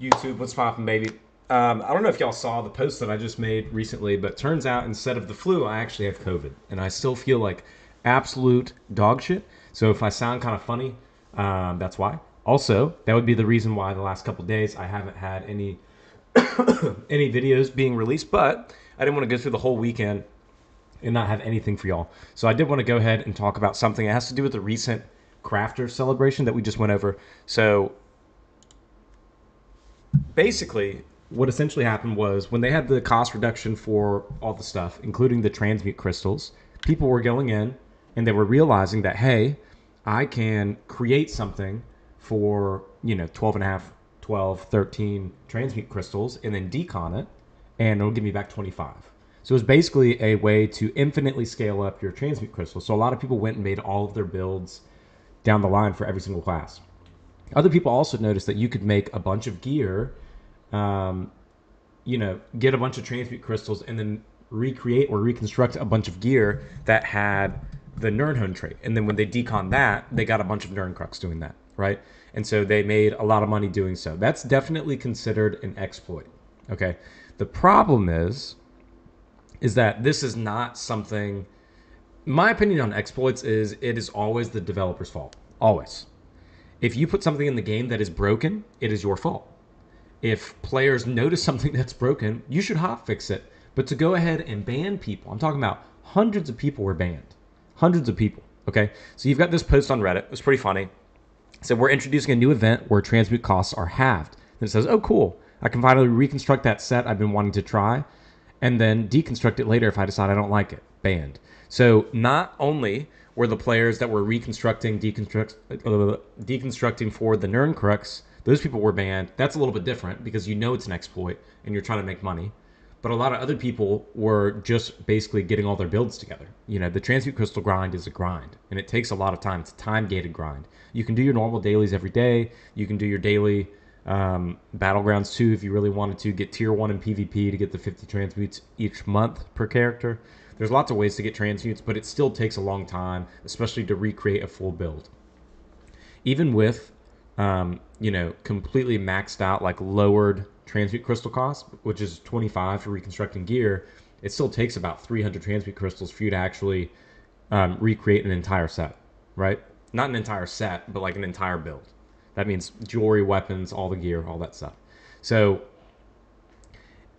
YouTube, what's poppin', baby? I don't know if y'all saw the post that I just made recently, but turns out instead of the flu, I actually have COVID, and I still feel like absolute dog shit. So if I sound kind of funny, that's why. Also, that would be the reason why the last couple days I haven't had any any videos being released, but I didn't want to go through the whole weekend and not have anything for y'all. So I did want to go ahead and talk about something. It has to do with the recent Crafter celebration that we just went over. So basically, what essentially happened was when they had the cost reduction for all the stuff, including the Transmute Crystals, people were going in and they were realizing that, hey, I can create something for, you know, 12.5, 12, 13 Transmute Crystals and then decon it, and it'll give me back 25. So it's basically a way to infinitely scale up your Transmute Crystals. So a lot of people went and made all of their builds down the line for every single class. Other people also noticed that you could make a bunch of gear, you know, get a bunch of Transmute Crystals and then recreate or reconstruct a bunch of gear that had the Nirnhoned trait. And then when they decon that, they got a bunch of Nirncrux doing that, right? And so they made a lot of money doing so. That's definitely considered an exploit, okay? The problem is that this is not something... My opinion on exploits is it is always the developer's fault, always. If you put something in the game that is broken, it is your fault. If players notice something that's broken, you should hotfix it. But to go ahead and ban people, I'm talking about hundreds of people were banned. Hundreds of people, okay? So you've got this post on Reddit. It was pretty funny. It said, we're introducing a new event where transmute costs are halved. Then it says, oh, cool. I can finally reconstruct that set I've been wanting to try and then deconstruct it later if I decide I don't like it. Banned. So not only were the players that were reconstructing, deconstructing for the Nirncrux, those people were banned. That's a little bit different because you know it's an exploit and you're trying to make money. But a lot of other people were just basically getting all their builds together. You know, the Transmute Crystal grind is a grind, and it takes a lot of time. It's a time-gated grind. You can do your normal dailies every day. You can do your daily Battlegrounds too if you really wanted to. Get Tier 1 in PvP to get the 50 transmutes each month per character. There's lots of ways to get transmutes, but it still takes a long time, especially to recreate a full build. Even with, you know, completely maxed out, like lowered transmute crystal cost, which is 25 for reconstructing gear, it still takes about 300 transmute crystals for you to actually recreate an entire set, right? Not an entire set, but like an entire build. That means jewelry, weapons, all the gear, all that stuff. So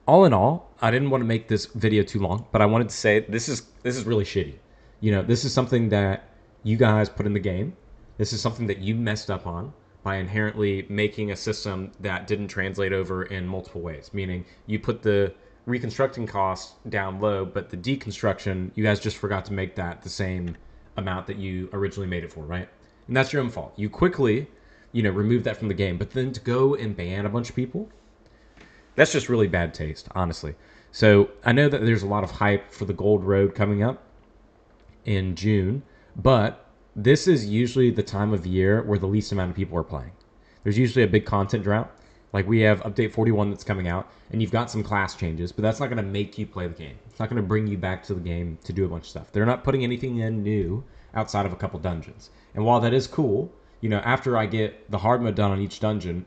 all in all, I didn't want to make this video too long, but I wanted to say this is really shitty. You know, this is something that you guys put in the game. This is something that you messed up on by inherently making a system that didn't translate over in multiple ways, meaning you put the reconstructing cost down low, but the deconstruction, you guys just forgot to make that the same amount that you originally made it for, right? And that's your own fault. You quickly, you know, remove that from the game, but then to go and ban a bunch of people, that's just really bad taste, honestly. So I know that there's a lot of hype for the Gold Road coming up in June, but this is usually the time of year where the least amount of people are playing. There's usually a big content drought. Like we have Update 41 that's coming out, and you've got some class changes, but that's not going to make you play the game. It's not going to bring you back to the game to do a bunch of stuff. They're not putting anything in new outside of a couple dungeons. And while that is cool, you know, after I get the hard mode done on each dungeon,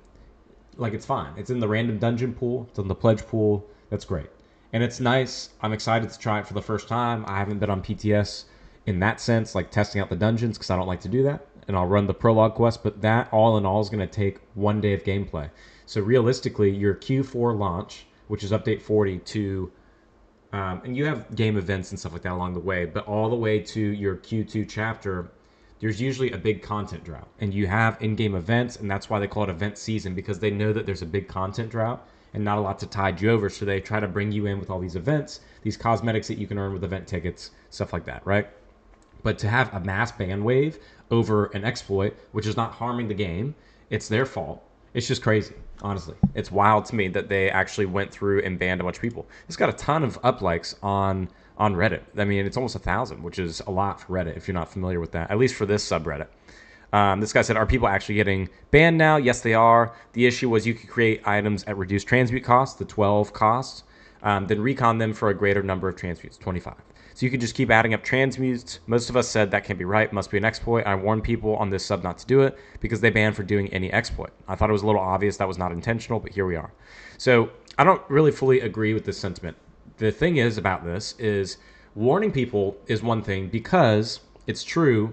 like, it's fine. It's in the random dungeon pool. It's in the pledge pool. That's great. And it's nice. I'm excited to try it for the first time. I haven't been on PTS in that sense, like testing out the dungeons, because I don't like to do that. And I'll run the prologue quest, but that all in all is going to take one day of gameplay. So realistically, your Q4 launch, which is update 40 to, and you have game events and stuff like that along the way, but all the way to your Q2 chapter, there's usually a big content drought, and you have in-game events, and that's why they call it event season, because they know that there's a big content drought and not a lot to tide you over, so they try to bring you in with all these events, these cosmetics that you can earn with event tickets, stuff like that, right? But to have a mass ban wave over an exploit, which is not harming the game, it's their fault. It's just crazy, honestly. It's wild to me that they actually went through and banned a bunch of people. It's got a ton of uplikes on Reddit. I mean, it's almost 1,000, which is a lot for Reddit if you're not familiar with that, at least for this subreddit. This guy said, are people actually getting banned now? Yes, they are. The issue was you could create items at reduced transmute costs, the 12 costs, then recon them for a greater number of transmutes, 25. So you could just keep adding up transmutes. Most of us said that can't be right, must be an exploit. I warned people on this sub not to do it because they banned for doing any exploit. I thought it was a little obvious that was not intentional, but here we are. So I don't really fully agree with this sentiment. The thing is about this is warning people is one thing because it's true.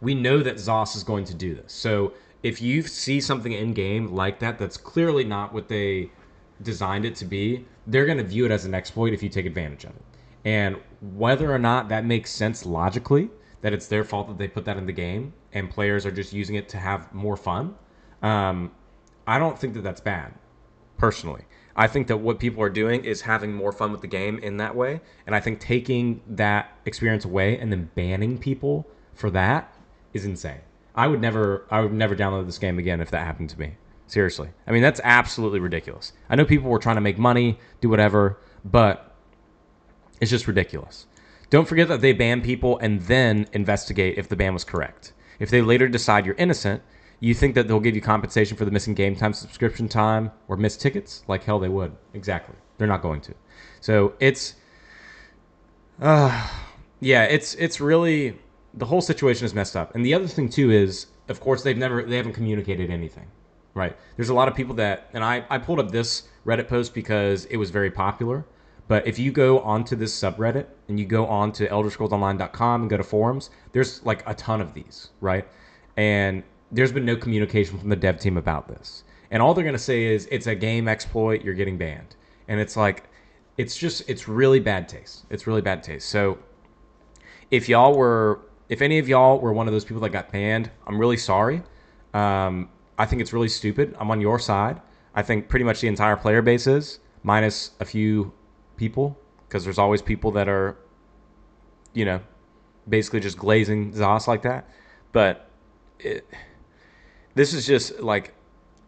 We know that ZOS is going to do this. So if you see something in game like that, that's clearly not what they designed it to be, they're going to view it as an exploit if you take advantage of it. And whether or not that makes sense logically, that it's their fault that they put that in the game and players are just using it to have more fun, I don't think that that's bad, personally. I think that what people are doing is having more fun with the game in that way. And I think taking that experience away and then banning people for that is insane. I would never download this game again if that happened to me. Seriously. I mean, that's absolutely ridiculous. I know people were trying to make money, do whatever, but it's just ridiculous. Don't forget that they ban people and then investigate if the ban was correct. If they later decide you're innocent, you think that they'll give you compensation for the missing game time, subscription time, or missed tickets? Like hell they would. Exactly. They're not going to. So it's... yeah, it's really... The whole situation is messed up. And the other thing too is, of course, they haven't communicated anything, right? There's a lot of people that, and I pulled up this Reddit post because it was very popular, but if you go onto this subreddit and you go on to elderscrollsonline.com and go to forums, there's like a ton of these, right? And there's been no communication from the dev team about this. And all they're going to say is it's a game exploit, you're getting banned. And it's like, it's really bad taste. It's really bad taste. So if y'all were... If any of y'all were one of those people that got banned, I'm really sorry. I think it's really stupid. I'm on your side. I think pretty much the entire player base is, minus a few people, because there's always people that are, you know, basically just glazing ZOS like that. But this is just like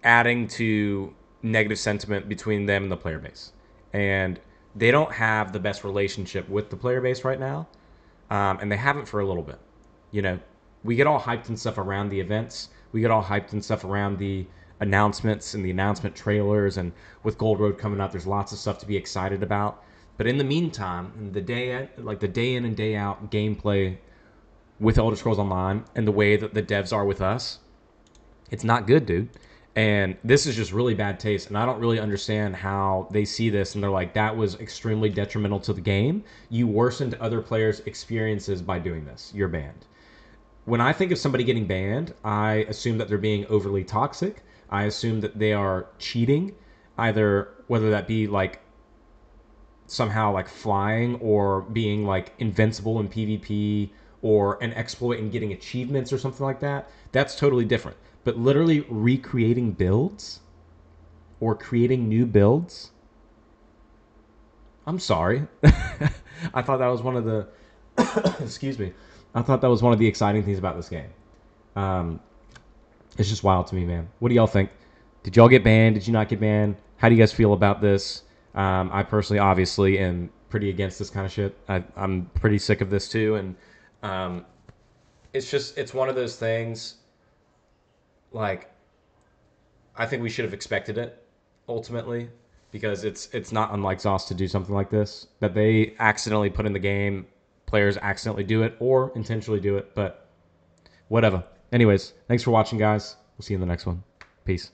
adding to negative sentiment between them and the player base. And they don't have the best relationship with the player base right now, and they haven't for a little bit. You know, we get all hyped and stuff around the events. We get all hyped and stuff around the announcements and the announcement trailers. And with Gold Road coming up, there's lots of stuff to be excited about. But in the meantime, the day in and day out gameplay with Elder Scrolls Online and the way that the devs are with us, it's not good, dude. And this is just really bad taste. And I don't really understand how they see this. And they're like, that was extremely detrimental to the game. You worsened other players' experiences by doing this. You're banned. When I think of somebody getting banned, I assume that they're being overly toxic. I assume that they are cheating, either whether that be like somehow like flying or being like invincible in PvP or an exploit and getting achievements or something like that. That's totally different. But literally recreating builds or creating new builds? I'm sorry. I thought that was one of the... excuse me. I thought that was one of the exciting things about this game. It's just wild to me, man. What do y'all think? Did y'all get banned? Did you not get banned? How do you guys feel about this? I personally, obviously, am pretty against this kind of shit. I'm pretty sick of this, too. And it's just... It's one of those things... Like, I think we should have expected it, ultimately, because it's not unlike ZOS to do something like this, that they accidentally put in the game, players accidentally do it, or intentionally do it, but whatever. Anyways, thanks for watching, guys. We'll see you in the next one. Peace.